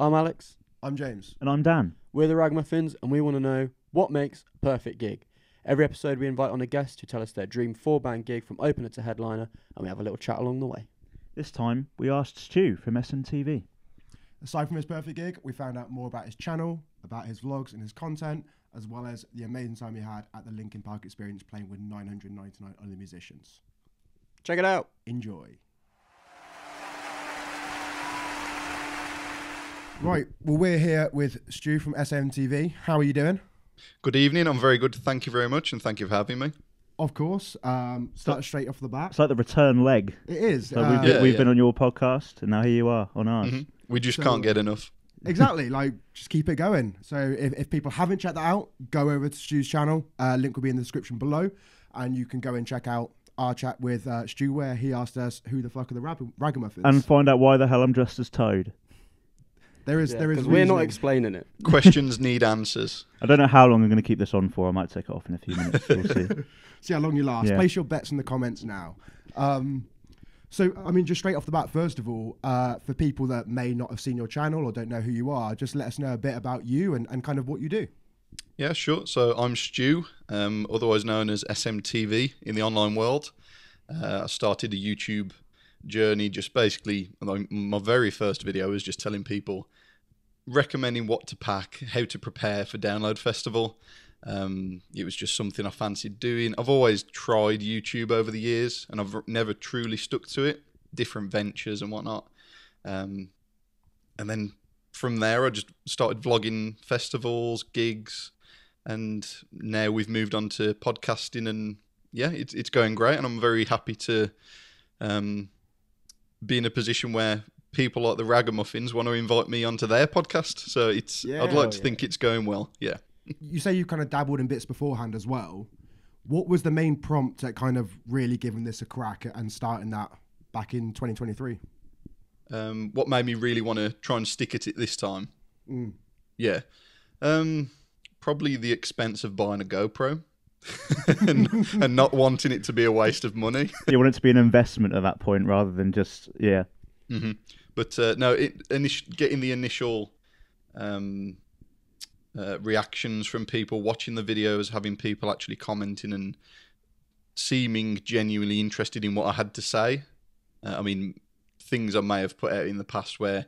I'm Alex. I'm James. And I'm Dan. We're the Ragamuffins, and we want to know what makes a perfect gig. Every episode, we invite on a guest to tell us their dream four-band gig from opener to headliner, and we have a little chat along the way. This time, we asked Stu from SMTV. Aside from his perfect gig, we found out more about his channel, about his vlogs and his content, as well as the amazing time he had at the Linkin Park Experience playing with 999 other musicians. Check it out. Enjoy. Right, well, we're here with Stu from SMTV. How are you doing? Good evening. I'm very good. Thank you very much, and thank you for having me. Of course. Start straight off the bat. It's like the return leg. It is. So we've been on your podcast, and now here you are on ours. Mm-hmm. We just can't get enough. Exactly. Like, just keep it going. So if people haven't checked that out, go over to Stu's channel. Link will be in the description below, and you can go and check out our chat with Stu, where he asked us, who the fuck are the Ragamuffins? And find out why the hell I'm dressed as Toad. There is we're not explaining it. Questions need answers. I don't know how long I'm going to keep this on for. I might take it off in a few minutes. We'll see. See how long you last. Yeah. Place your bets in the comments now. So, I mean, just straight off the bat, first of all, for people that may not have seen your channel or don't know who you are, just let us know a bit about you and kind of what you do. Yeah, sure. So I'm Stu, otherwise known as SMTV in the online world. I started a YouTube journey just basically, like, my very first video was just telling people, recommending what to pack, how to prepare for Download Festival. It was just something I fancied doing. I've always tried YouTube over the years, and I've never truly stuck to it, different ventures and whatnot. And then from there, I just started vlogging festivals, gigs, and now we've moved on to podcasting, and yeah, it's going great, and I'm very happy to be in a position where people like the Ragamuffins want to invite me onto their podcast. So I'd like to think it's going well. Yeah. You say you kind of dabbled in bits beforehand as well. What was the main prompt at kind of really giving this a crack and starting that back in 2023? What made me really want to try and stick at it this time? Mm. Yeah. Probably the expense of buying a GoPro. and not wanting it to be a waste of money. You want it to be an investment at that point rather than just, yeah. Mm-hmm. But no, getting the initial reactions from people, watching the videos, having people actually commenting and seeming genuinely interested in what I had to say. I mean, things I may have put out in the past where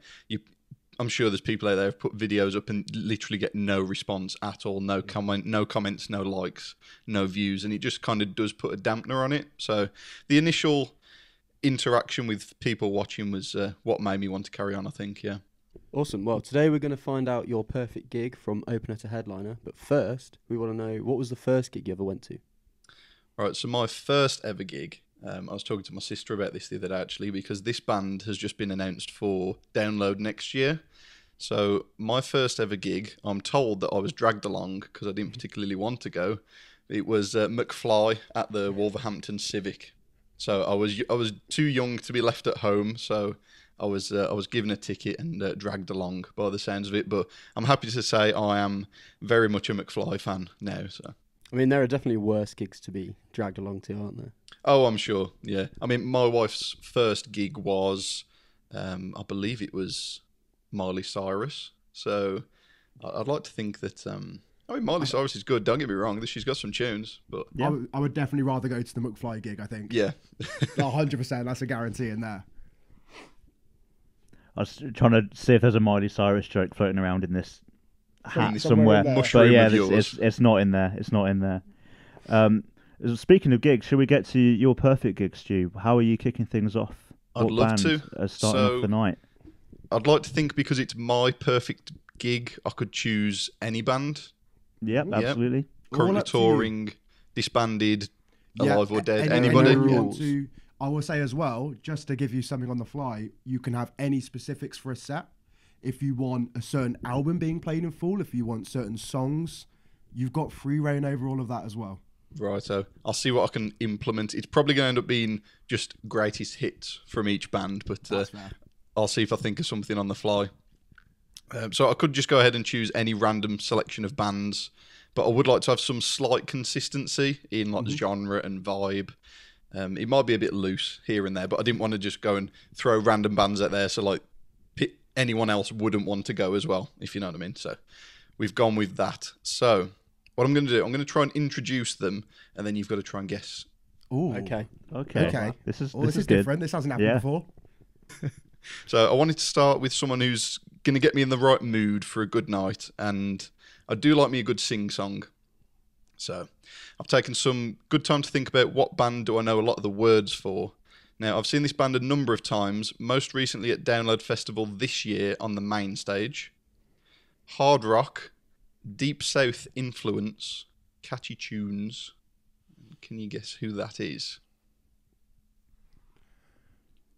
I'm sure there's people out there who've put videos up and literally get no response at all, no comments, no likes, no views, and it just kind of does put a dampener on it. So the initial interaction with people watching was what made me want to carry on, I think, yeah. Awesome. Well, today we're going to find out your perfect gig from opener to headliner, but first we want to know, what was the first gig you ever went to? All right, so my first ever gig... I was talking to my sister about this the other day, actually, because this band has just been announced for Download next year. So my first ever gig, I'm told that I was dragged along because I didn't particularly want to go. It was McFly at the Wolverhampton Civic. So I was too young to be left at home, so I was given a ticket and dragged along by the sounds of it. But I'm happy to say I am very much a McFly fan now, so... I mean, there are definitely worse gigs to be dragged along to, aren't there? Oh, I'm sure, yeah. I mean, my wife's first gig was, I believe it was Miley Cyrus. So I'd like to think that, I mean, Miley Cyrus is good, don't get me wrong. She's got some tunes, but... Yeah. I would definitely rather go to the McFly gig, I think. Yeah. 100%, that's a guarantee in there. I was trying to see if there's a Miley Cyrus joke floating around in this... hat somewhere. But yeah, it's not in there. It's not in there. Speaking of gigs, should we get to your perfect gig, Stu? How are you kicking things off? I'd love to. Starting off the night. I'd like to think, because it's my perfect gig, I could choose any band. Yep, absolutely. Currently touring, disbanded, alive or dead, anybody. I will say as well, just to give you something on the fly, you can have any specifics for a set. If you want a certain album being played in full, if you want certain songs, you've got free reign over all of that as well. Right, so I'll see what I can implement. It's probably going to end up being just greatest hits from each band, but I'll see if I think of something on the fly. So I could just go ahead and choose any random selection of bands, but I would like to have some slight consistency in, like, genre and vibe. It might be a bit loose here and there, but I didn't want to just go and throw random bands out there, so like... anyone else wouldn't want to go as well, if you know what I mean. So we've gone with that. So what I'm going to do, I'm going to try and introduce them, and then you've got to try and guess. Ooh. Okay. This is different. This hasn't happened before. So I wanted to start with someone who's going to get me in the right mood for a good night, and I do like me a good sing-song. So I've taken some good time to think about what band do I know a lot of the words for. Now, I've seen this band a number of times, most recently at Download Festival this year on the main stage. Hard rock, Deep South influence, catchy tunes. Can you guess who that is?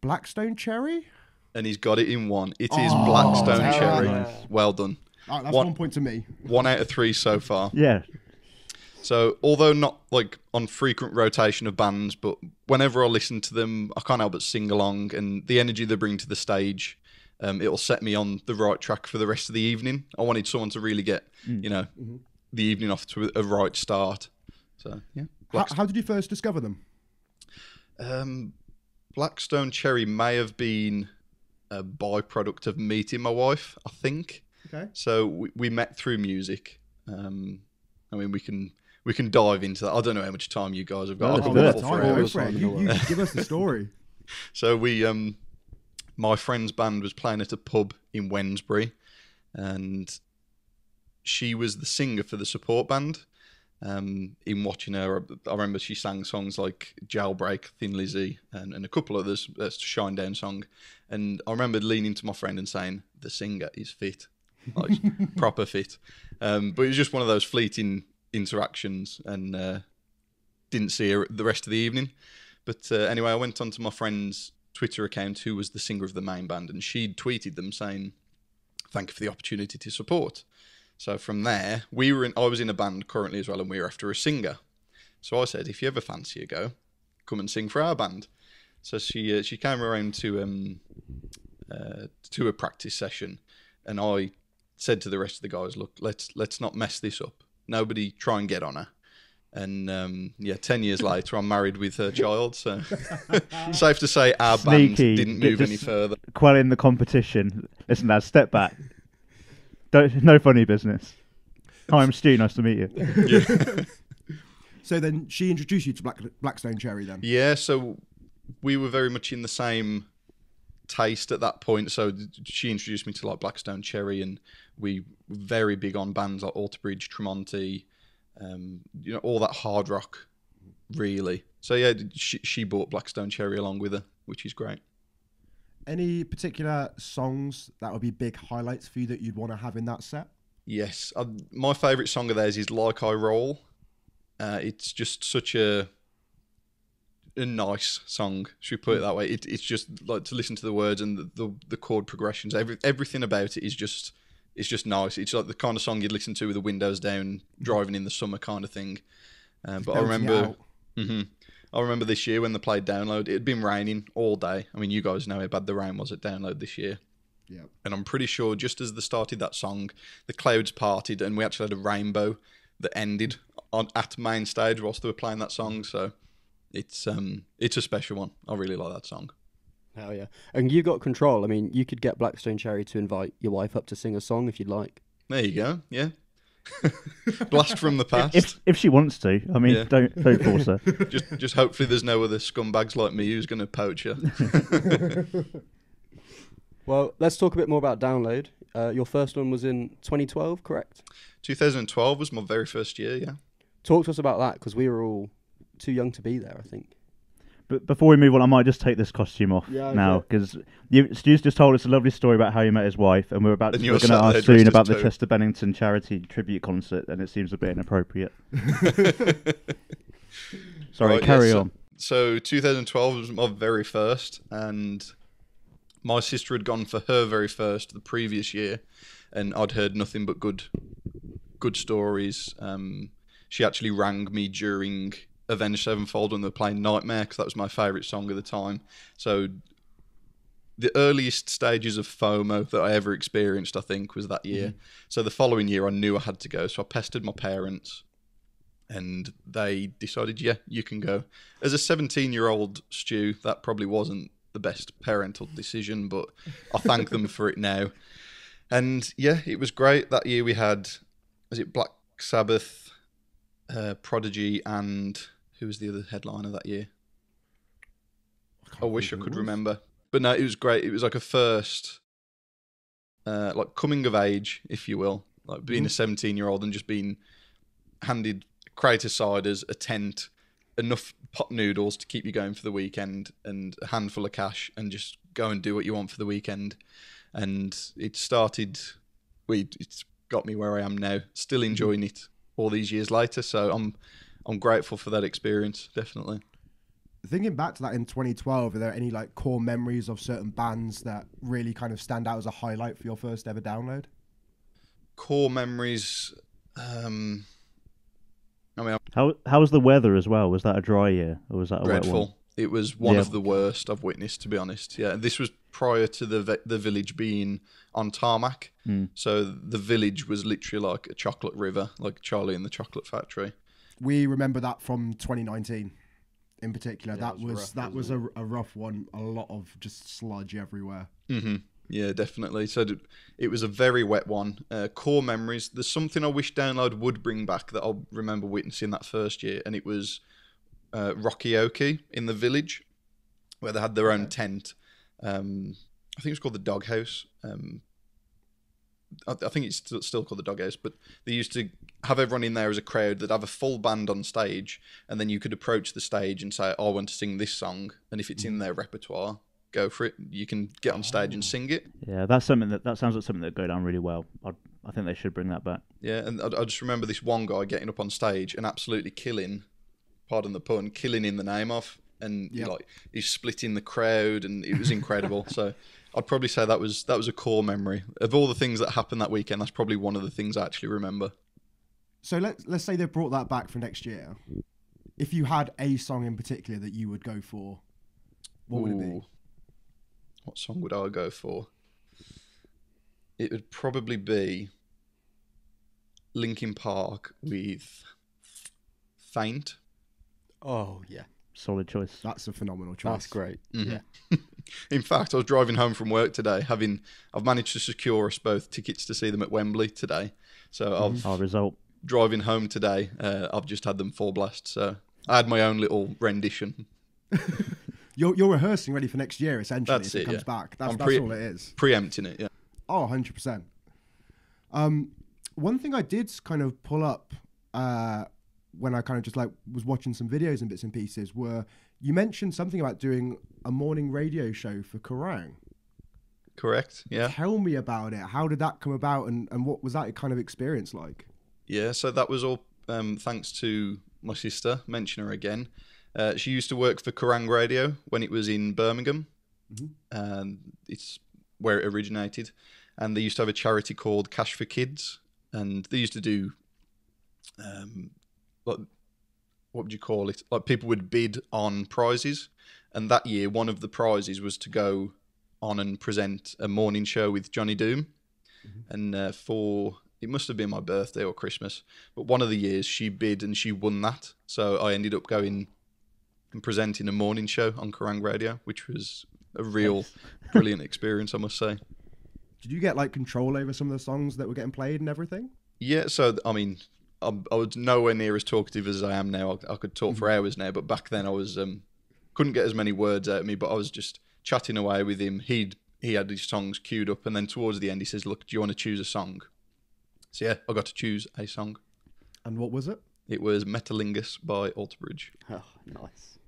Blackstone Cherry? And he's got it in one. It is Blackstone Cherry. Nice. Well done. Right, that's one point to me. 1 out of 3 so far. Yeah. So although not like on frequent rotation of bands, but whenever I listen to them, I can't help but sing along, and the energy they bring to the stage, it'll set me on the right track for the rest of the evening. I wanted someone to really get, the evening off to a right start. So yeah. How did you first discover them? Blackstone Cherry may have been a byproduct of meeting my wife, I think. Okay. So we met through music. I mean, we can dive into that. I don't know how much time you guys have got. You give us the story. So my friend's band was playing at a pub in Wednesbury, and she was the singer for the support band. In watching her, I remember she sang songs like Jailbreak, Thin Lizzy, and a couple others. That's Shine Down song. And I remember leaning to my friend and saying, the singer is fit, like proper fit. But it was just one of those fleeting interactions, and didn't see her the rest of the evening. But anyway, I went onto my friend's Twitter account, who was the singer of the main band, and she'd tweeted them saying, thank you for the opportunity to support. So from there, I was in a band currently as well, and we were after a singer. So I said, if you ever fancy a go, come and sing for our band. So she came around to a practice session, and I said to the rest of the guys, look, let's not mess this up. Nobody try and get on her. And 10 years later, I'm married with her child. So safe to say our band didn't move any further. Quelling the competition. Listen, lads, step back. No funny business. Hi, I'm Stu. Nice to meet you. Yeah. So then she introduced you to Blackstone Cherry then? Yeah, so we were very much in the same taste at that point. So she introduced me to like Blackstone Cherry, and we were very big on bands like Alterbridge, Tremonti, all that hard rock, really. So yeah, she brought Blackstone Cherry along with her, which is great. Any particular songs that would be big highlights for you that you'd want to have in that set? Yes. My favourite song of theirs is Like I Roll. It's just such a nice song, should we put it that way. It's just like to listen to the words and the chord progressions. Everything about it is just, it's just nice. It's like the kind of song you'd listen to with the windows down, driving in the summer kind of thing. But I remember... I remember this year when they played Download, it had been raining all day. I mean, you guys know how bad the rain was at Download this year. Yeah. And I'm pretty sure just as they started that song, the clouds parted and we actually had a rainbow that ended at main stage whilst they were playing that song. So it's a special one. I really like that song. Hell yeah. And you got control. I mean, you could get Blackstone Cherry to invite your wife up to sing a song if you'd like. There you go. Yeah. Blast from the past. If she wants to, I mean, yeah. Don't force her. Just hopefully there's no other scumbags like me who's going to poach her. Well, let's talk a bit more about Download. Your first one was in 2012, correct? 2012 was my very first year, yeah. Talk to us about that, because we were all too young to be there, I think. But before we move on, I might just take this costume off now, because Stu's just told us a lovely story about how he met his wife, and we're going to ask soon about the Chester Bennington charity tribute concert, and it seems a bit inappropriate. Sorry, right, carry on. So 2012 was my very first, and my sister had gone for her very first the previous year, and I'd heard nothing but good stories. She actually rang me during Avenged Sevenfold when they were playing Nightmare, because that was my favourite song at the time. So the earliest stages of FOMO that I ever experienced, I think, was that year. So the following year I knew I had to go, so I pestered my parents and they decided, yeah, you can go. As a 17-year-old, Stu, that probably wasn't the best parental decision, but I thank them for it now. And yeah, it was great. That year we had, was it Black Sabbath, Prodigy, and who was the other headliner that year? I wish I could remember. But no, it was great. It was like a first, like coming of age, if you will, like being a 17-year-old and just being handed crater ciders, a tent, enough pot noodles to keep you going for the weekend, and a handful of cash, and just go and do what you want for the weekend. And it started, it's got me where I am now, still enjoying it all these years later. So I'm grateful for that experience, definitely. Thinking back to that in 2012, are there any like core memories of certain bands that really kind of stand out as a highlight for your first ever download? Core memories, I mean, how was the weather as well? Was that a dry year or was that a dreadful wet one? It was one of the worst I've witnessed, to be honest. Yeah, this was prior to the village being on tarmac, so the village was literally like a chocolate river, like Charlie and the Chocolate Factory. We remember that from 2019 in particular. Yeah, that was a rough one. A lot of just sludge everywhere. Mm-hmm. Yeah, definitely. So it was a very wet one. Core memories. There's something I wish Download would bring back that I'll remember witnessing that first year, and it was Rocky Oki in the village, where they had their own tent. I think it was called the Doghouse. I think it's still called the Doghouse, but they used to have everyone in there as a crowd. They'd have a full band on stage, and then you could approach the stage and say, oh, I want to sing this song, and if it's in their repertoire, go for it. You can get on stage and sing it. Yeah, that's something that sounds like something that would go down really well. I think they should bring that back. Yeah, and I just remember this one guy getting up on stage and absolutely killing, pardon the pun, killing in the name of, and like he's splitting the crowd, and it was incredible. So I'd probably say that was a core memory of all the things that happened that weekend. That's probably one of the things I actually remember. So let's say they brought that back for next year. If you had a song in particular that you would go for, what would it be? What song would I go for? It would probably be Linkin Park with Faint. Oh, yeah. Solid choice. That's a phenomenal choice. That's great. Mm-hmm. Yeah. In fact, I was driving home from work today, I've managed to secure us both tickets to see them at Wembley today. So driving home today, I've just had them full blast. So I had my own little rendition. You're rehearsing ready for next year, essentially, that's if it comes back. That's all it is. Preempting it, yeah. Oh, 100%. One thing I did kind of pull up when I kind of just like was watching some videos and bits and pieces were, you mentioned something about doing a morning radio show for Kerrang. Correct, yeah. Tell me about it. How did that come about, and what was that kind of experience like? Yeah, so that was all thanks to my sister, mention her again. She used to work for Kerrang Radio when it was in Birmingham, and it's where it originated. And they used to have a charity called Cash for Kids, and they used to do, like, what would you call it? Like, people would bid on prizes, and that year one of the prizes was to go on and present a morning show with Johnny Doom, and it must have been my birthday or Christmas, but one of the years she bid and she won that, so I ended up going and presenting a morning show on Kerrang Radio, which was a real brilliant experience, I must say. Did you get like control over some of the songs that were getting played and everything? Yeah, so I mean, I was nowhere near as talkative as I am now. I could talk for hours now, but back then I was couldn't get as many words out of me, but I was just chatting away with him. He had his songs queued up, and then towards the end he says, look, do you want to choose a song? So yeah, I got to choose a song. And what was it? It was Metalingus by Alterbridge. Oh, nice.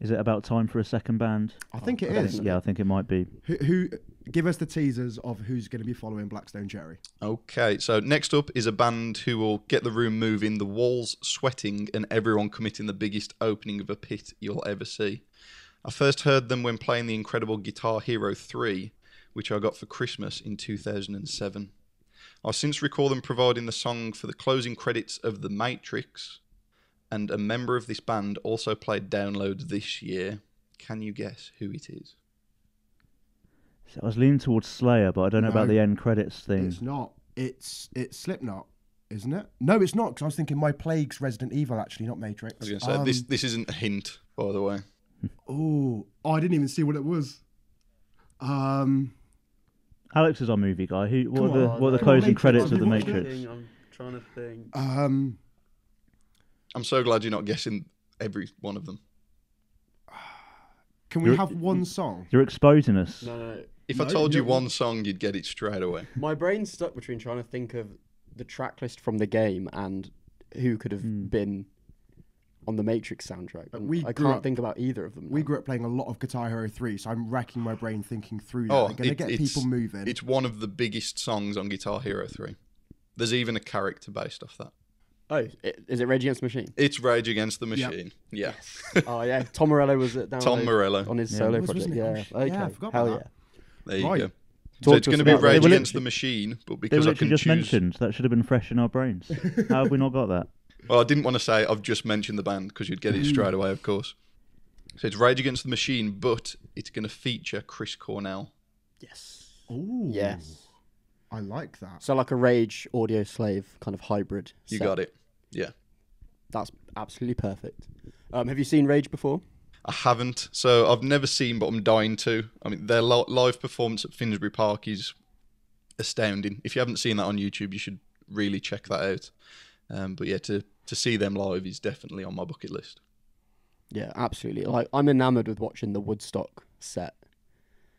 Is it about time for a second band? I think it is. Yeah, I think it might be. Who give us the teasers of who's going to be following Blackstone Cherry. Okay, so next up is a band who will get the room moving, the walls sweating, and everyone committing the biggest opening of a pit you'll ever see. I first heard them when playing the incredible Guitar Hero 3, which I got for Christmas in 2007. I since recall them providing the song for the closing credits of The Matrix, and a member of this band also played Download this year. Can you guess who it is? So I was leaning towards Slayer, but I don't know about the end credits thing. It's not. It's Slipknot, isn't it? No, it's not, because I was thinking My Plague's Resident Evil, actually, not Matrix. I was going to say, this isn't a hint, by the way. Oh, I didn't even see what it was. Alex is our movie guy. What are the closing credits of The Matrix? I'm trying to think. I'm so glad you're not guessing every one of them. Can we have one song? You're exposing us. No. If I told you one song, you'd get it straight away. My brain's stuck between trying to think of the track list from the game and who could have been on the Matrix soundtrack. I can't think about either of them. We grew up playing a lot of Guitar Hero 3, so I'm racking my brain thinking through that. I'm going to get people moving. It's one of the biggest songs on Guitar Hero 3. There's even a character based off that. Oh, is it Rage Against the Machine? It's Rage Against the Machine. Yep. Yeah. Oh, yeah. Tom Morello was at Download. Tom Morello. On his solo project. Yeah. Okay. Yeah, I forgot about that. There you go. So it's going to be Rage Against the Machine, but because I can just mentioned, that should have been fresh in our brains. How have we not got that? Well, I didn't want to say I've just mentioned the band because you'd get it straight away, of course. So it's Rage Against the Machine, but it's going to feature Chris Cornell. Yes. Ooh. Yes. I like that. So like a Rage Audio Slave kind of hybrid. You got it. Yeah. That's absolutely perfect. Have you seen Rage before? I haven't. So I've never seen, but I'm dying to. I mean, their live performance at Finsbury Park is astounding. If you haven't seen that on YouTube, you should really check that out. But yeah, to see them live is definitely on my bucket list. Yeah, absolutely. Like, I'm enamoured with watching the Woodstock set.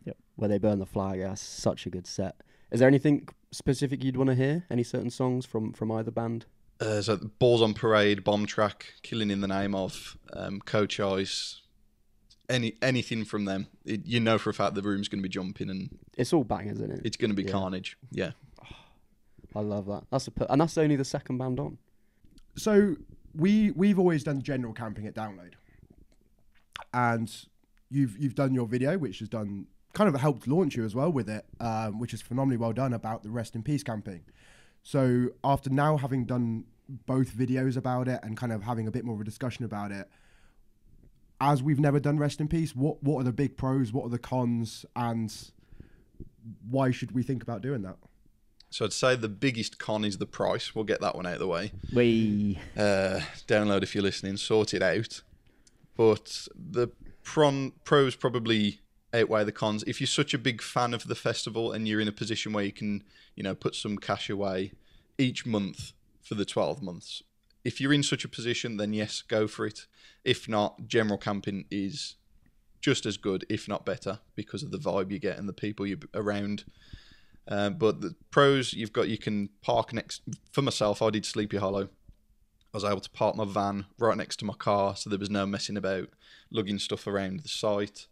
Yep. Where they burn the flag. That's such a good set. Is there anything specific you'd want to hear? Any certain songs from either band? So Balls on Parade, Bomb Track, Killing in the Name of, Coach Ice, anything from them. You know for a fact the room's going to be jumping. And it's all bangers, isn't it? It's going to be carnage. Yeah. I love that. And that's only the second band on. So we've always done general camping at Download, and you've done your video, which has done kind of helped launch you as well with it, which is phenomenally well done about the Rest in Peace camping. So after now having done both videos about it and kind of having a bit more of a discussion about it, as we've never done Rest in Peace, what are the big pros? What are the cons? And why should we think about doing that? So I'd say the biggest con is the price. We'll get that one out of the way. Download if you're listening, sort it out. But the pros probably outweigh the cons. If you're such a big fan of the festival and you're in a position where you can, put some cash away each month for the 12 months. If you're in such a position, then yes, go for it. If not, general camping is just as good, if not better, because of the vibe you get and the people you're around. But the pros you've got, you can park next. For myself, I did Sleepy Hollow. I was able to park my van right next to my car, so there was no messing about lugging stuff around the site.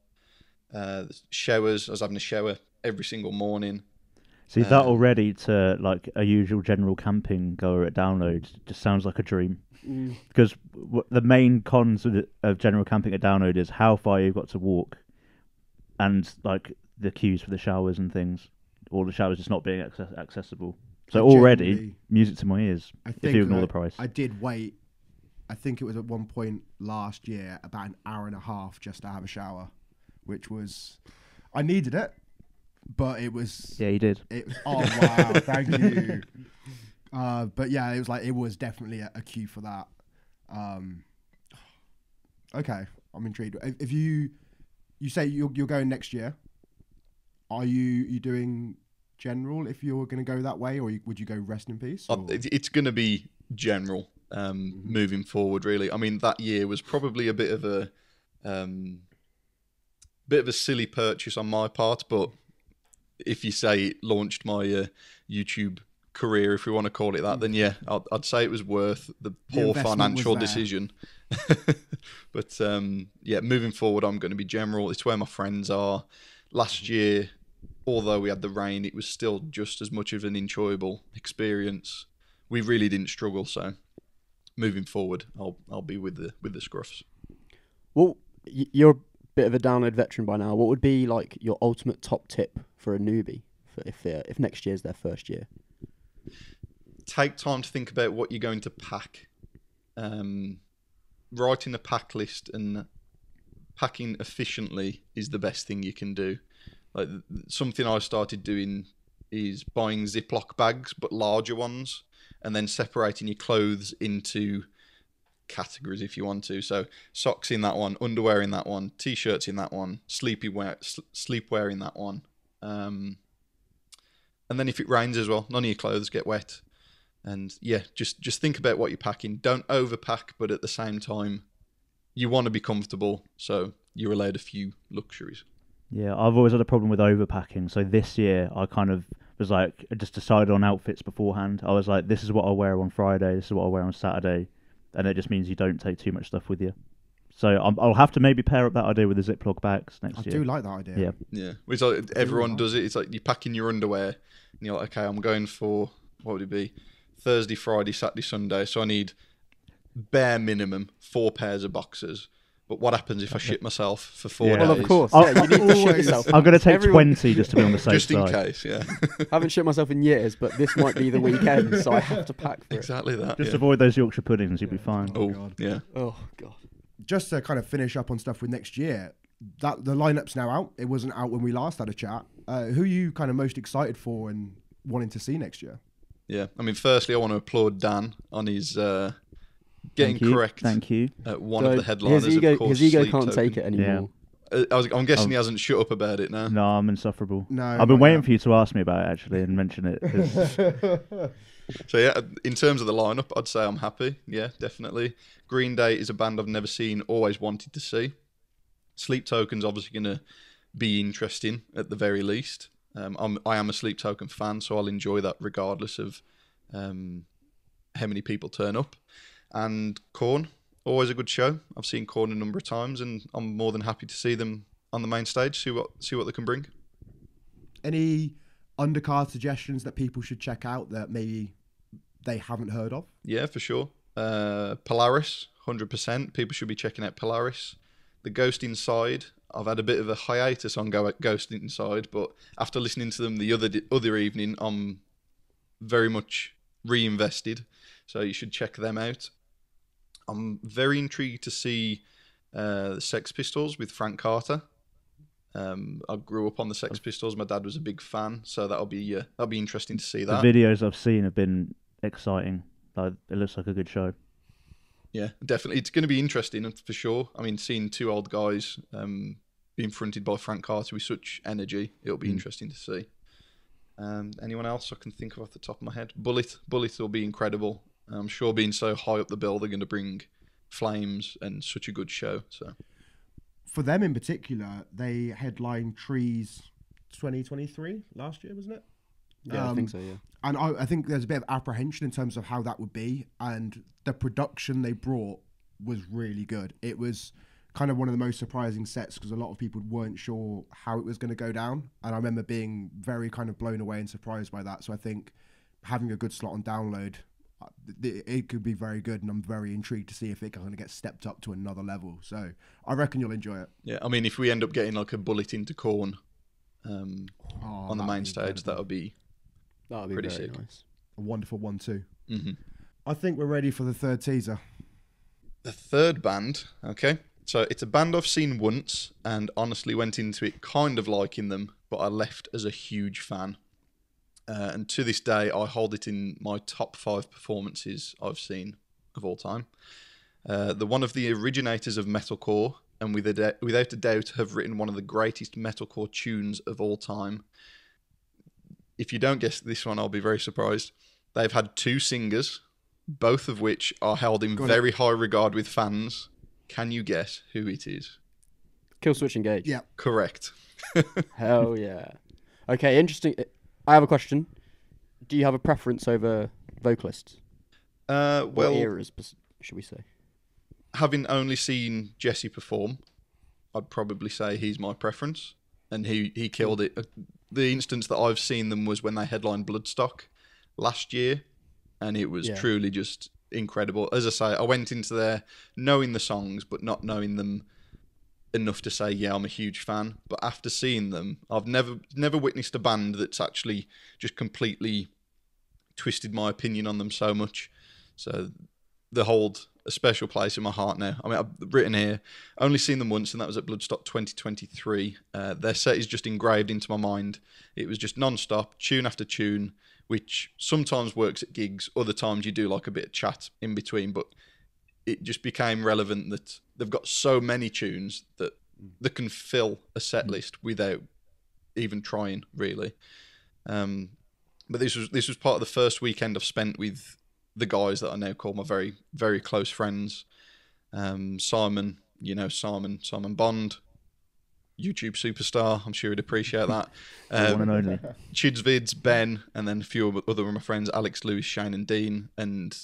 Showers, I was having a shower every single morning. So is that already to like a usual general camping goer at Download? Just sounds like a dream. Because the main cons of general camping at Download is how far you've got to walk, and like the queues for the showers and things. All the showers just not being accessible. So already, music to my ears, if you ignore the price. I did wait, I think it was at one point last year, about an hour and a half just to have a shower, which was, I needed it, but it was... Yeah, you did. Oh, wow, thank you. But yeah, it was definitely a cue for that. Okay, I'm intrigued. If you say you're going next year, are you doing general if you're going to go that way, or would you go Rest in Peace? Or? It's going to be general moving forward, really. I mean, that year was probably a bit of a silly purchase on my part, but if you say it launched my YouTube career, if we want to call it that, then yeah, I'd say it was worth the poor financial decision. But yeah, moving forward, I'm going to be general. It's where my friends are. Last year, although we had the rain, it was still just as much of an enjoyable experience. We really didn't struggle, so moving forward, I'll be with the Scruffs. Well, you're a bit of a Download veteran by now. What would be like your ultimate top tip for a newbie if next year's their first year? Take time to think about what you're going to pack. Writing a pack list and packing efficiently is the best thing you can do. Like, something I started doing is buying Ziploc bags, but larger ones, and then separating your clothes into categories if you want to. So socks in that one, underwear in that one, t-shirts in that one, sleepwear in that one. And then if it rains as well, none of your clothes get wet. And yeah, just think about what you're packing. Don't overpack, but at the same time, you want to be comfortable, so you're allowed a few luxuries. Yeah, I've always had a problem with overpacking. So this year, I kind of was like, I just decided on outfits beforehand. I was like, this is what I'll wear on Friday, this is what I'll wear on Saturday. And it just means you don't take too much stuff with you. So I'll have to maybe pair up that idea with the Ziploc bags next year. I do like that idea. Yeah. Yeah. It's like everyone does it. It's like you're packing your underwear and you're like, okay, I'm going for, what would it be? Thursday, Friday, Saturday, Sunday. So I need bare minimum 4 pairs of boxers. But what happens if I shit myself for 4 days? Well, of course. You need to shit yourself. I'm going to take 20 just to be on the safe side. Just in case, yeah. I haven't shit myself in years, but this might be the weekend, so I have to pack for exactly it. That. Just avoid those Yorkshire puddings, you'll be fine. Oh, God. Yeah. Oh, God. Just to kind of finish up on stuff with next year, that the lineup's now out. It wasn't out when we last had a chat. Who are you kind of most excited for and wanting to see next year? Yeah, I mean, firstly, I want to applaud Dan on his... getting correct. Thank you. One of the headliners, of course. His ego can't take it anymore. Yeah. I'm guessing he hasn't shut up about it now. No, I'm insufferable. No, I've been waiting for you to ask me about it, actually, and mention it. So, yeah, in terms of the lineup, I'd say I'm happy. Yeah, definitely. Green Day is a band I've never seen, always wanted to see. Sleep Token's obviously going to be interesting, at the very least. I am a Sleep Token fan, so I'll enjoy that regardless of how many people turn up. And Korn, always a good show. I've seen Korn a number of times, and I'm more than happy to see them on the main stage. See what they can bring. Any undercard suggestions that people should check out that maybe they haven't heard of? Yeah, for sure. Polaris, 100%. People should be checking out Polaris. The Ghost Inside. I've had a bit of a hiatus on Ghost Inside, but after listening to them the other evening, I'm very much reinvested. So you should check them out. I'm very intrigued to see the Sex Pistols with Frank Carter. I grew up on the Sex Pistols. My dad was a big fan, so that'll be interesting to see that. The videos I've seen have been exciting. It looks like a good show. Yeah, definitely. It's going to be interesting for sure. I mean, seeing two old guys being fronted by Frank Carter with such energy, it'll be interesting to see. Anyone else I can think of off the top of my head? Bullet will be incredible. I'm sure being so high up the bill, they're going to bring flames and such a good show. So, for them in particular, they headlined Trees 2023 last year, wasn't it? Yeah, I think so, yeah. And I think there's a bit of apprehension in terms of how that would be. And the production they brought was really good. It was kind of one of the most surprising sets because a lot of people weren't sure how it was going to go down. And I remember being very kind of blown away and surprised by that. So I think having a good slot on Download... it could be very good, and I'm very intrigued to see if it's going to get stepped up to another level. So I reckon you'll enjoy it. Yeah, I mean, if we end up getting like a Bullet into Korn on the main stage, that'll be pretty sick. Nice. A wonderful 1-2. I think we're ready for the third teaser. The third band, okay. So it's a band I've seen once, and honestly went into it kind of liking them, but I left as a huge fan. And to this day, I hold it in my top 5 performances I've seen of all time. They're one of the originators of metalcore, and without a doubt have written one of the greatest metalcore tunes of all time. If you don't guess this one, I'll be very surprised. They've had 2 singers, both of which are held in very high regard with fans. Can you guess who it is? Killswitch Engage. Yeah. Correct. Hell yeah. Okay, interesting... I have a question. Do you have a preference over vocalists? Well, what eras, should we say? Having only seen Jesse perform, I'd probably say he's my preference, and he killed it. The instance that I've seen them was when they headlined Bloodstock last year, and it was truly just incredible. As I say, I went into there knowing the songs, but not knowing them enough to say, yeah, I'm a huge fan. But after seeing them, I've never witnessed a band that's actually just completely twisted my opinion on them so much. So they hold a special place in my heart now. I mean, I've written here, only seen them once, and that was at Bloodstock 2023. Their set is just engraved into my mind. It was just non-stop, tune after tune, which sometimes works at gigs, other times you do like a bit of chat in between, but it just became relevant that they've got so many tunes that they can fill a set list without even trying, really. But this was part of the first weekend I've spent with the guys that I now call my very, very close friends. Simon, you know, Simon Bond, YouTube superstar. I'm sure he'd appreciate that. One and only. Chidsvids, Ben, and then a few other of my friends, Alex, Lewis, Shane, and Dean. And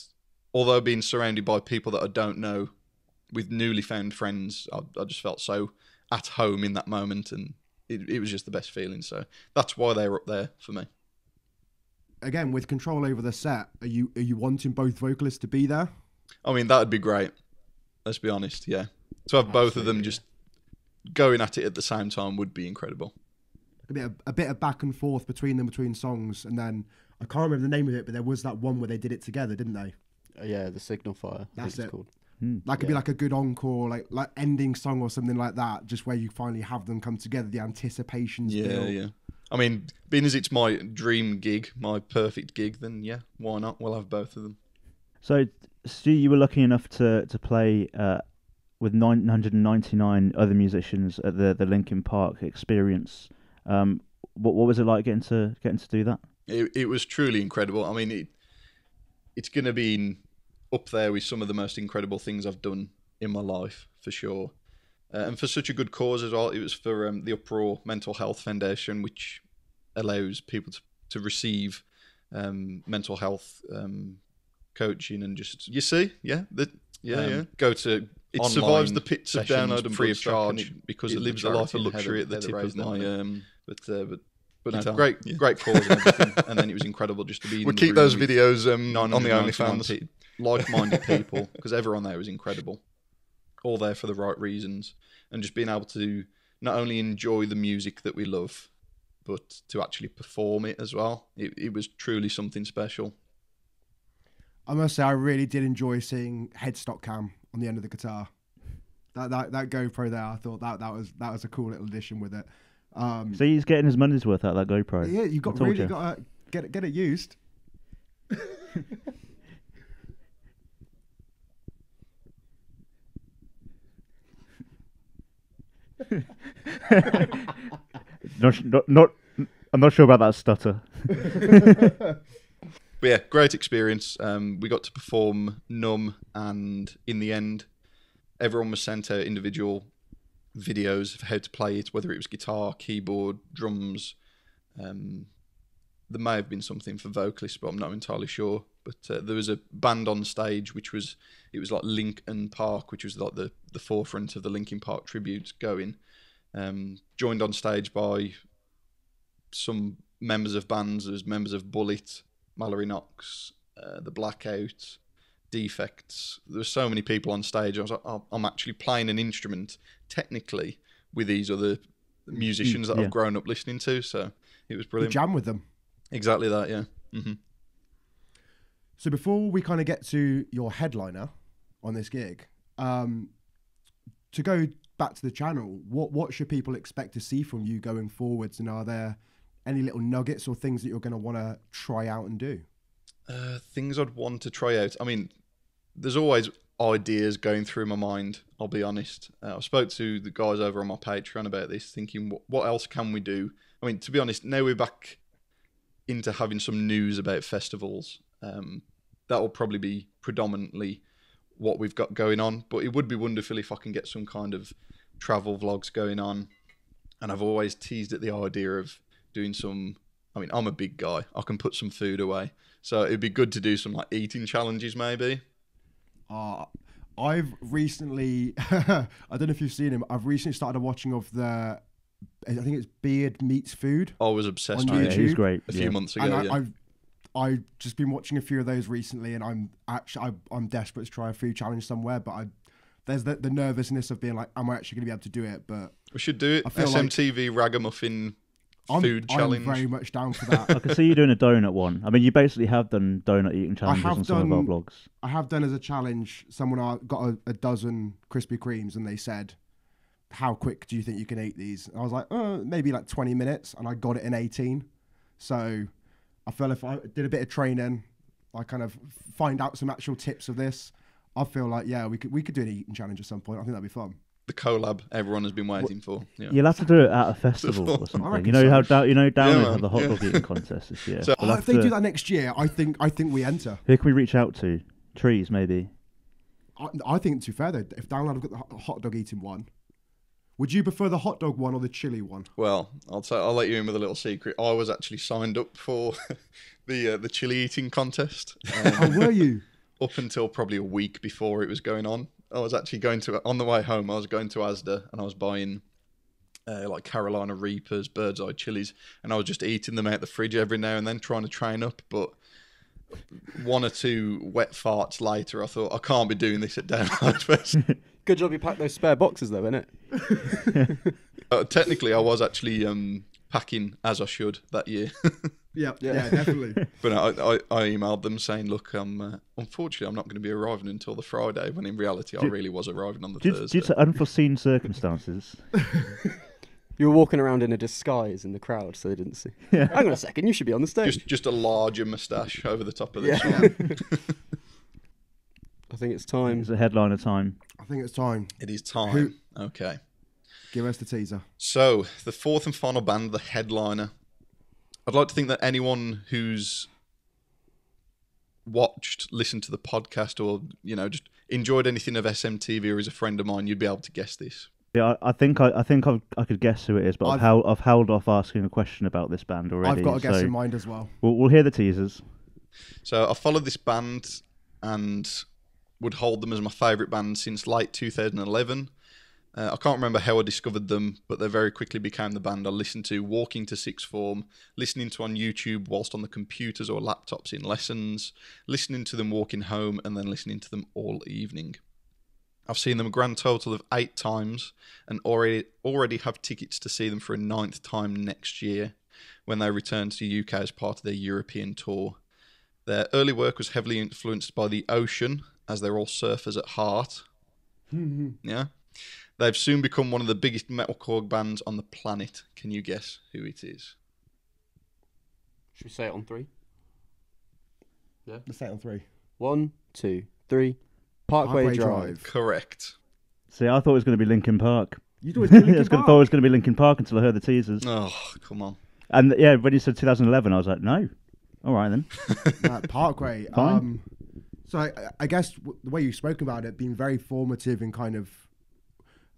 although being surrounded by people that I don't know, with newly found friends, I just felt so at home in that moment, and it was just the best feeling. So that's why they were up there for me. Again, with control over the set, are you wanting both vocalists to be there? I mean, that would be great. Let's be honest, yeah. To have both of them just going at it at the same time would be incredible. A bit of back and forth between them, between songs, and then I can't remember the name of it, but there was that one where they did it together, didn't they? Yeah, the Signal Fire. That's it. Called. That could be like a good encore, like ending song or something like that, just where you finally have them come together, the anticipation's built. Yeah. I mean, being as it's my dream gig, my perfect gig, then yeah, why not? We'll have both of them. So, Stu, you were lucky enough to play with 999 other musicians at the Linkin Park Experience. What was it like getting to do that? It was truly incredible. I mean, it's going to be up there with some of the most incredible things I've done in my life, for sure. And for such a good cause as well. It was for the Uproar Mental Health Foundation, which allows people to receive mental health coaching and just, you see, go to, it survives the pits of Download and free of charge because it lives a life of luxury at the tip of my, but great cause and everything. And then it was incredible just to be in the room. We'll keep those videos on the OnlyFans. Like-minded people, because everyone there was incredible. All there for the right reasons. And just being able to not only enjoy the music that we love, but to actually perform it as well. It was truly something special. I must say, I really did enjoy seeing headstock cam on the end of the guitar. That GoPro there, I thought that was a cool little addition with it. So he's getting his money's worth out of that GoPro. Yeah, you got to get it used. I'm not sure about that stutter. But yeah, great experience. We got to perform Numb, and in the end, everyone was sent out individual videos of how to play it, whether it was guitar, keyboard, drums. There may have been something for vocalists, but I'm not entirely sure. But there was a band on stage, it was like Linkin Park, which was like the forefront of the Linkin Park tribute going. Joined on stage by some members of bands. There was members of Bullet, Mallory Knox, The Blackout, Defects. There were so many people on stage. I was like, I'm actually playing an instrument technically with these other musicians that I've grown up listening to. So it was brilliant. You jam with them. Exactly that, yeah. Mm-hmm. So before we kind of get to your headliner on this gig, to go back to the channel, what should people expect to see from you going forwards? And are there any little nuggets or things that you're going to want to try out and do? Things I'd want to try out. I mean, there's always ideas going through my mind, I'll be honest. I spoke to the guys over on my Patreon about this, thinking, what else can we do? I mean, to be honest, now we're back into having some news about festivals. That will probably be predominantly what we've got going on, but it would be wonderful if I can get some kind of travel vlogs going on. And I've always teased at the idea of doing some, I mean, I'm a big guy, I can put some food away, so it'd be good to do some like eating challenges maybe. I've recently I don't know if you've seen him, I've recently started watching of the, I think it's Beard Meets Food. I was obsessed with it. He was great a few months ago. And I've just been watching a few of those recently, and I'm desperate to try a food challenge somewhere, but there's the nervousness of being like, am I actually going to be able to do it? But we should do it. SMTV like Ragamuffin food challenge. I'm very much down for that. I can see you doing a donut one. I mean, you basically have done donut eating challenges on some of our blogs. I have done as a challenge. Someone got a dozen Krispy Kremes, and they said, how quick do you think you can eat these? And I was like, maybe like 20 minutes, and I got it in 18. So I felt if I did a bit of training, I kind of find out some actual tips of this, I feel like, yeah, we could do an eating challenge at some point. I think that'd be fun. The collab everyone has been waiting for. Yeah. You'll have to do it at a festival or something. You know so. How Download have the hot dog eating contest this year. So, we'll if they do that next year, I think we enter. Who can we reach out to? Trees, maybe. I think too fair though. If Download have got the hot dog eating one, would you prefer the hot dog one or the chili one? Well, I'll let you in with a little secret. I was actually signed up for the chili eating contest. How were you? Up until probably a week before it was going on. I was actually going to, on the way home, I was going to Asda and I was buying like Carolina Reapers, bird's eye chilies, and I was just eating them out the fridge every now and then, trying to train up. But one or two wet farts later, I thought, I can't be doing this at Download Fest. Good job you packed those spare boxes though, innit? Technically, I was actually packing as I should that year. Yeah, definitely. But I emailed them saying, look, unfortunately, I'm not going to be arriving until the Friday, when in reality, I really was arriving on the Thursday. Due to unforeseen circumstances. You were walking around in a disguise in the crowd, so they didn't see. Yeah. Hang on a second, you should be on the stage. Just a larger moustache over the top of this one. I think it's time. It's a headliner time. I think it's time. It is time. Okay. Give us the teaser. So, the fourth and final band, the headliner. I'd like to think that anyone who's watched, listened to the podcast, or just enjoyed anything of SMTV or is a friend of mine, you'd be able to guess this. Yeah, I think I could guess who it is, but I've held off asking a question about this band already. I've got a guess in mind as well. We'll hear the teasers. So I followed this band and would hold them as my favourite band since late 2011. I can't remember how I discovered them, but they very quickly became the band I listened to walking to sixth form, listening to on YouTube whilst on the computers or laptops in lessons, listening to them walking home, and then listening to them all evening. I've seen them a grand total of 8 times and already have tickets to see them for a 9th time next year when they return to the UK as part of their European tour. Their early work was heavily influenced by the ocean, as they're all surfers at heart. Yeah. They've soon become one of the biggest metalcore bands on the planet. Can you guess who it is? Should we say it on 3? Yeah. Let's say it on 3. 1, 2, 3. Parkway Drive. Correct. See, I thought it was going to be Linkin Park. You thought it was Linkin Park? I thought it was going to be Linkin Park until I heard the teasers. Oh, come on. And yeah, when you said 2011, I was like, no. All right, then. Parkway. Fine. So I guess the way you spoke about it being very formative and kind of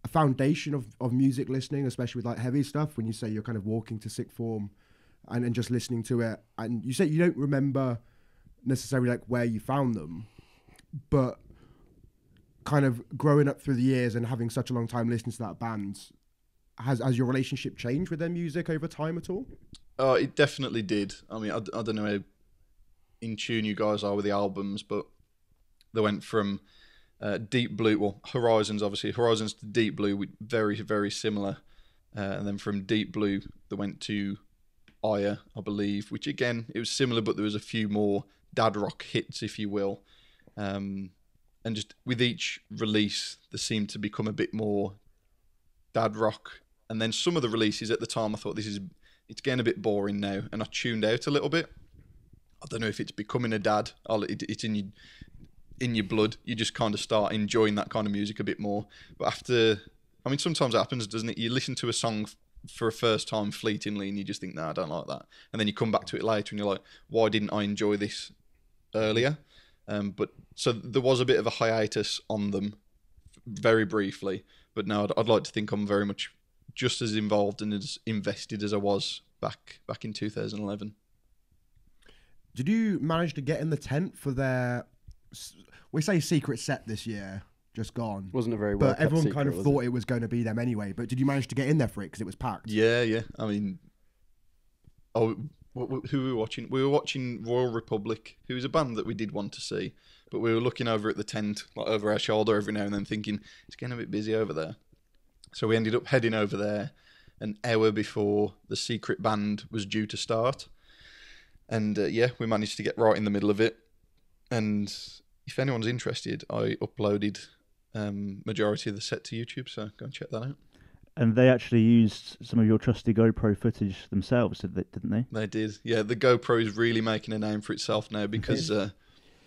a foundation of music listening, especially with like heavy stuff, when you say you're kind of walking to sixth form and just listening to it. And you say you don't remember necessarily like where you found them, but kind of growing up through the years and having such a long time listening to that band, has your relationship changed with their music over time at all? Oh, it definitely did. I mean, I don't know how in tune you guys are with the albums, but they went from Deep Blue, well, Horizons, obviously. Horizons to Deep Blue, very, very similar. And then from Deep Blue, they went to Aya, I believe, which again, it was similar, but there was a few more dad rock hits, if you will. And just with each release, they seemed to become a bit more dad rock. And then some of the releases at the time, I thought, it's getting a bit boring now. And I tuned out a little bit. I don't know if it's becoming a dad. It's in your blood. You just kind of start enjoying that kind of music a bit more. But after, I mean, sometimes it happens, doesn't it? You listen to a song for a first time fleetingly and you just think, no, I don't like that. And then you come back to it later and you're like, why didn't I enjoy this earlier? So there was a bit of a hiatus on them, very briefly. But now I'd like to think I'm very much just as involved and as invested as I was back in 2011. Did you manage to get in the tent for their, we say secret set this year, just gone? Wasn't a very well kept secret, was it? But everyone kind of thought it was going to be them anyway. But did you manage to get in there for it because it was packed? Yeah. I mean, who were we watching? We were watching Royal Republic, who is a band that we did want to see, but we were looking over at the tent, like over our shoulder every now and then, thinking, it's getting a bit busy over there. So we ended up heading over there an hour before the secret band was due to start. And we managed to get right in the middle of it. And if anyone's interested, I uploaded majority of the set to YouTube, so go and check that out. And they actually used some of your trusty GoPro footage themselves, didn't they? They did. Yeah, the GoPro is really making a name for itself now because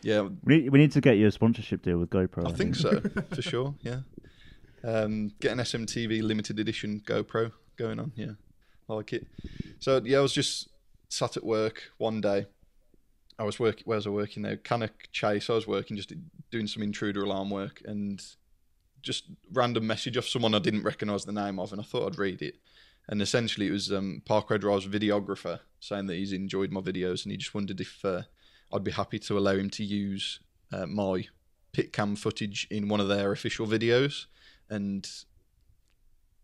Yeah, we need to get you a sponsorship deal with GoPro. I think so, for sure. Yeah, get an SMTV limited edition GoPro going on. Yeah, I like it. So yeah, I was just sat at work one day. I was working. Where was I working now? Cannock Chase. I was working, just doing some intruder alarm work, and just random message off someone I didn't recognise the name of, and I thought I'd read it. And essentially, it was Parkway Drive's videographer saying that he's enjoyed my videos, and he just wondered if I'd be happy to allow him to use my pit cam footage in one of their official videos. And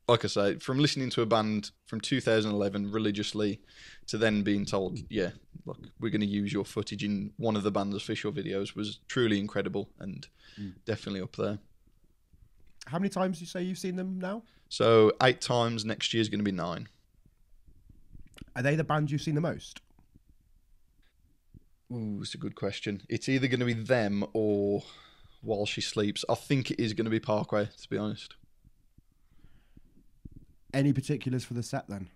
like I say, from listening to a band from 2011 religiously to then being told, yeah, look, we're going to use your footage in one of the band's official videos was truly incredible, and definitely up there. How many times do you say you've seen them now? So 8 times. Next year's going to be 9. Are they the band you've seen the most? Ooh, it's a good question. It's either going to be them or While She Sleeps. I think it is going to be Parkway, to be honest. Any particulars for the set then?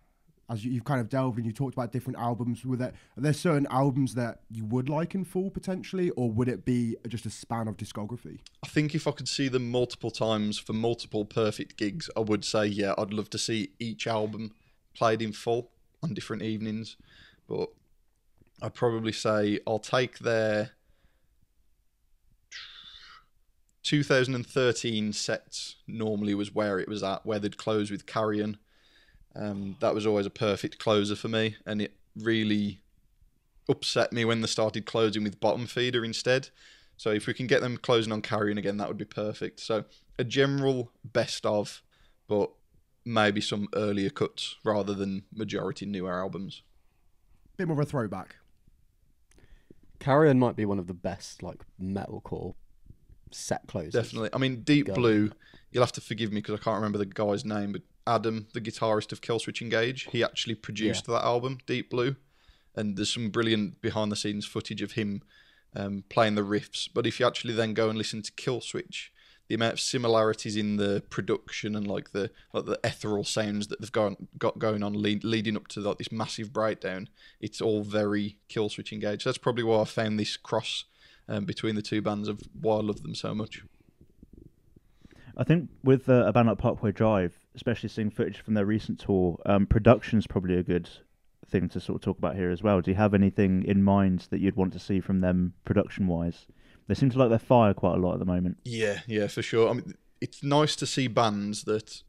As you've kind of delved and you talked about different albums, are there certain albums that you would like in full potentially, or would it be just a span of discography? I think if I could see them multiple times for multiple perfect gigs, I would say, yeah, I'd love to see each album played in full on different evenings. But I'd probably say I'll take their 2013 sets. Normally was where it was at, where they'd close with Carrion. That was always a perfect closer for me, and it really upset me when they started closing with Bottom Feeder instead. So if we can get them closing on Carrion again, that would be perfect. So a general best of, but maybe some earlier cuts rather than majority newer albums. Bit more of a throwback. Carrion might be one of the best like metalcore set closers. Definitely. I mean, Deep Blue, you'll have to forgive me because I can't remember the guy's name, but Adam, the guitarist of Killswitch Engage, he actually produced that album, Deep Blue, and there's some brilliant behind-the-scenes footage of him playing the riffs. But if you actually then go and listen to Killswitch, the amount of similarities in the production and like the ethereal sounds that they've got going on leading up to like this massive breakdown, it's all very Killswitch Engage. So that's probably why I found this cross between the two bands of why I love them so much. I think with a band like Parkway Drive, especially seeing footage from their recent tour, production's probably a good thing to sort of talk about here as well. Do you have anything in mind that you'd want to see from them production-wise? They seem to like their fire quite a lot at the moment. Yeah, for sure. I mean, it's nice to see bands that,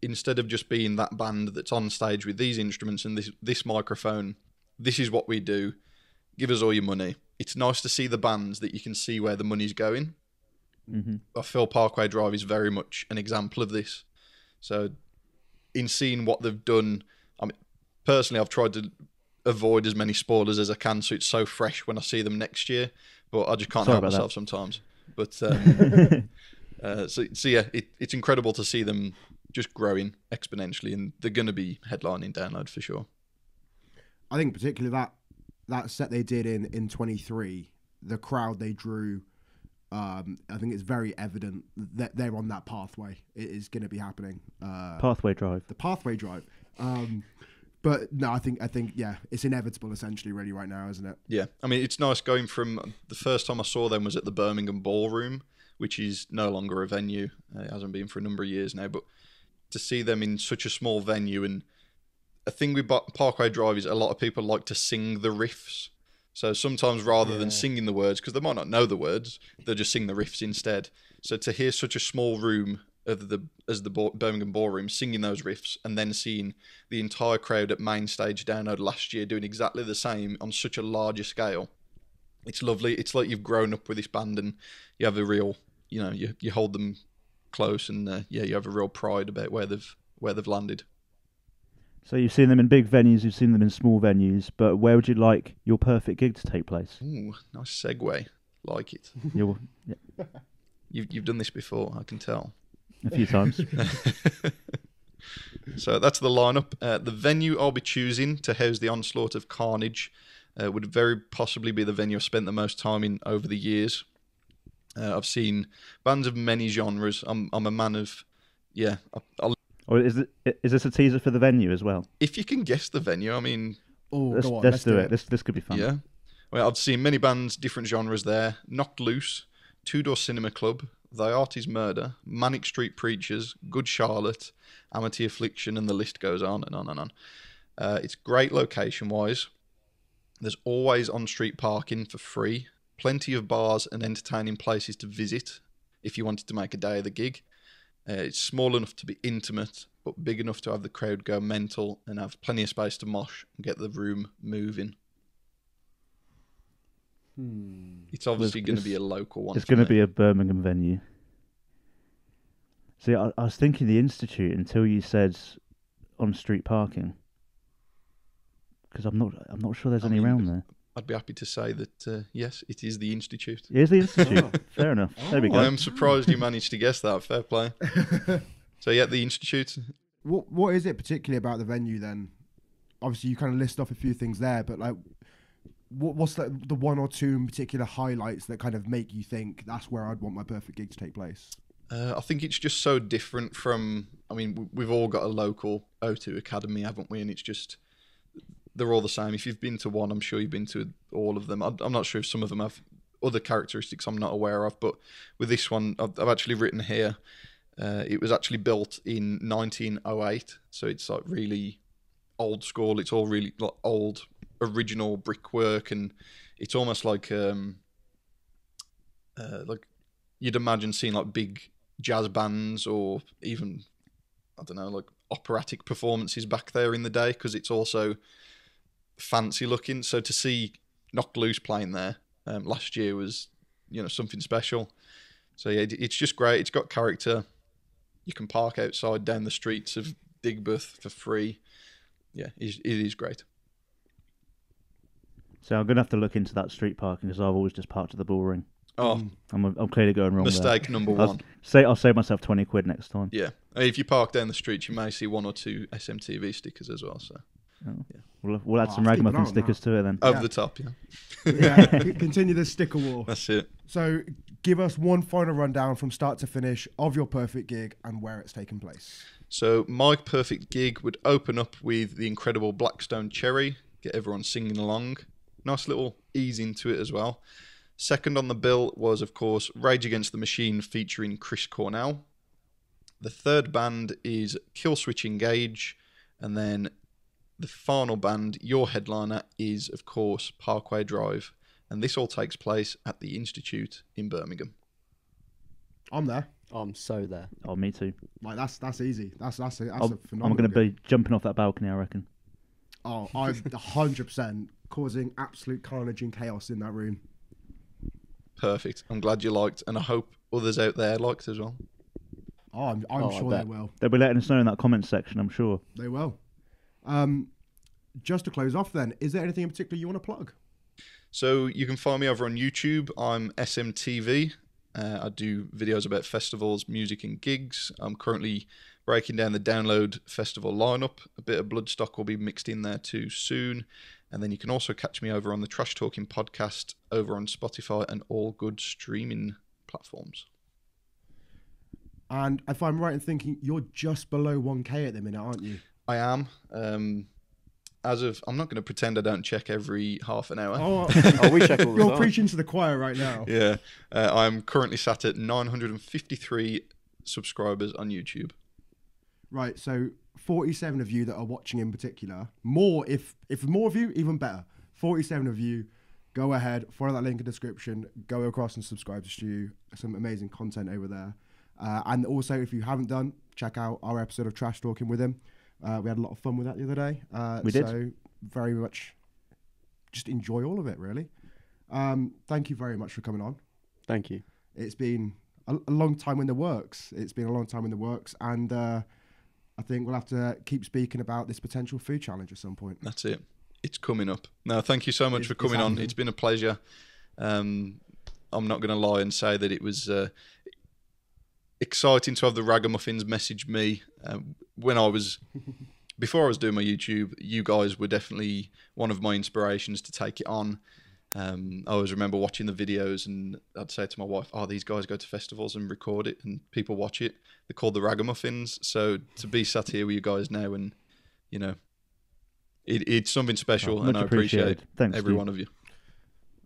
instead of just being that band that's on stage with these instruments and this microphone, this is what we do, give us all your money. It's nice to see the bands that you can see where the money's going. Mm-hmm. I feel Parkway Drive is very much an example of this. So in seeing what they've done, I mean, personally, I've tried to avoid as many spoilers as I can, so it's so fresh when I see them next year, but I just can't help myself sometimes. But so yeah, it's incredible to see them just growing exponentially, and they're going to be headlining Download for sure. I think particularly that set they did in 23, the crowd they drew, I think it's very evident that they're on that pathway. It is going to be happening. Parkway Drive. The Parkway Drive. But no, I think yeah, it's inevitable essentially really right now, isn't it? Yeah. I mean, it's nice going from the first time I saw them was at the Birmingham Ballroom, which is no longer a venue. It hasn't been for a number of years now, but to see them in such a small venue. And a thing with Parkway Drive is a lot of people like to sing the riffs. So sometimes rather than singing the words, because they might not know the words, they'll just sing the riffs instead. So to hear such a small room as the Birmingham Ballroom singing those riffs, and then seeing the entire crowd at main stage Download last year doing exactly the same on such a larger scale, it's lovely. It's like you've grown up with this band and you have a real, you know, you hold them close, and you have a real pride about where they've landed. So you've seen them in big venues, you've seen them in small venues, but where would you like your perfect gig to take place? Ooh, nice segue. Like it. Yeah. You've done this before, I can tell. A few times. So that's the lineup. The venue I'll be choosing to house the onslaught of carnage would very possibly be the venue I've spent the most time in over the years. I've seen bands of many genres. I'm a man of... Yeah, I'll... Or is this a teaser for the venue as well? If you can guess the venue, I mean... Oh, go on, let's do it. This could be fun. Yeah. Well, I'd seen many bands, different genres there. Knocked Loose, Two Door Cinema Club, Thy Art Is Murder, Manic Street Preachers, Good Charlotte, Amity Affliction, and the list goes on and on and on. It's great location-wise. There's always on-street parking for free. Plenty of bars and entertaining places to visit if you wanted to make a day of the gig. It's small enough to be intimate, but big enough to have the crowd go mental and have plenty of space to mosh and get the room moving. It's obviously going to be a local one. It's going to be a Birmingham venue. See, I was thinking the Institute until you said on-street parking, because I'm not sure there's any around there. I'd be happy to say that, yes, it is the Institute. It is the Institute. Oh. Fair enough. There we go. I am surprised you managed to guess that. Fair play. So, yeah, the Institute. What is it particularly about the venue then? Obviously, you kind of list off a few things there, but like, what's the one or two in particular highlights that kind of make you think that's where I'd want my perfect gig to take place? I think it's just so different from, I mean, we've all got a local O2 Academy, haven't we? And it's just... they're all the same. If you've been to one, I'm sure you've been to all of them. I'm not sure if some of them have other characteristics I'm not aware of, but with this one, I've actually written here, it was actually built in 1908, so it's like really old school. It's all really like old, original brickwork, and it's almost like you'd imagine seeing like big jazz bands or even, I don't know, like operatic performances back there in the day, because it's also... fancy looking. So to see Knocked Loose playing there last year was, you know, something special. So yeah, it's just great. It's got character. You can park outside down the streets of Digbeth for free. Yeah, it is great. So I'm gonna have to look into that street parking, because I've always just parked at the ball ring. Oh, I'm clearly going wrong. Mistake there. Number one. I'll save myself 20 quid next time. Yeah, I mean, if you park down the street, you may see one or two SMTV stickers as well. So. Oh. Yeah. We'll add some Ragamuffin stickers to it then. Over the top, yeah. Yeah, continue the sticker war. That's it. So give us one final rundown from start to finish of your perfect gig and where it's taking place. So my perfect gig would open up with the incredible Blackstone Cherry, get everyone singing along. Nice little ease into it as well. Second on the bill was, of course, Rage Against the Machine featuring Chris Cornell. The third band is Killswitch Engage, and then... the final band, your headliner, is, of course, Parkway Drive. And this all takes place at the Institute in Birmingham. I'm there. I'm so there. Oh, me too. Like, that's easy. That's a phenomenal. I'm going to be jumping off that balcony, I reckon. Oh, I'm 100% causing absolute carnage and chaos in that room. Perfect. I'm glad you liked, and I hope others out there liked as well. Oh, I'm sure they will. They'll be letting us know in that comment section, I'm sure. They will. Just to close off then, is there anything in particular you want to plug? So you can find me over on YouTube. I'm SMTV. I do videos about festivals, music and gigs. I'm currently breaking down the Download Festival lineup. A bit of Bloodstock will be mixed in there too soon. And then you can also catch me over on the Trash Talking podcast over on Spotify and all good streaming platforms. And if I'm right in thinking, you're just below 1K at the minute, aren't you? I am. I'm not going to pretend I don't check every half an hour. Oh, we check all the time. You're preaching to the choir right now. Yeah. I'm currently sat at 953 subscribers on YouTube. Right. So 47 of you that are watching in particular, more, if more of you, even better. 47 of you, go ahead, follow that link in the description, go across and subscribe to Stu. Some amazing content over there. And also, if you haven't done, check out our episode of Trash Talking with him. We had a lot of fun with that the other day. We did. So very much just enjoy all of it, really. Thank you very much for coming on. Thank you. It's been a long time in the works. And I think we'll have to keep speaking about this potential food challenge at some point. That's it. It's coming up. No, thank you so much for coming on. It's been a pleasure. I'm not going to lie and say that it was... exciting to have the Ragamuffins message me. Before I was doing my YouTube, you guys were definitely one of my inspirations to take it on. I always remember watching the videos, and I'd say to my wife, oh, these guys go to festivals and record it and people watch it. They're called the Ragamuffins. So to be sat here with you guys now, and you know, it's something special, and I appreciate every one of you.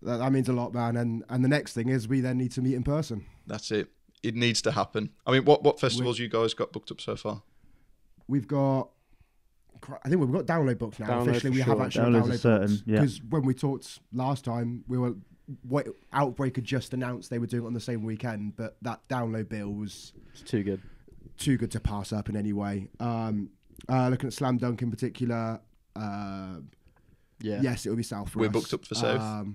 That means a lot, man. And the next thing is we then need to meet in person. That's it. It needs to happen. I mean, what festivals you guys got booked up so far? We've got, I think we've got Download booked now. Officially, we have actually Download booked. Because when we talked last time, we were, Outbreak had just announced they were doing it on the same weekend, but that Download bill was... It's too good. Too good to pass up in any way. Looking at Slam Dunk in particular, yes, it'll be South for us. We're booked up for South.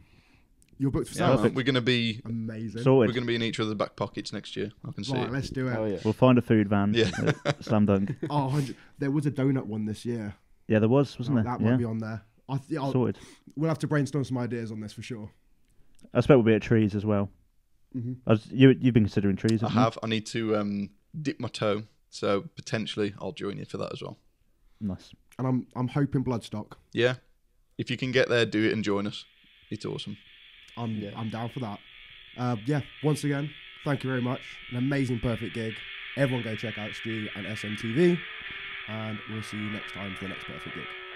You're booked for South. We're going to be amazing. Sorted. We're going to be in each other's back pockets next year. I can see it. Let's do it. Oh, yeah. We'll find a food van. Yeah. Slam Dunk. Oh, 100. There was a donut one this year. Yeah, there was, wasn't there? That might be on there. Sorted. We'll have to brainstorm some ideas on this for sure. I expect we'll be at Trees as well. Mm-hmm. You've been considering Trees, haven't you? I have. I need to dip my toe, so potentially I'll join you for that as well. Nice. And I'm hoping Bloodstock. Yeah. If you can get there, do it and join us. It's awesome. I'm down for that. Once again, thank you very much. An amazing, perfect gig. Everyone go check out Stu and SMTV, and we'll see you next time for the next perfect gig.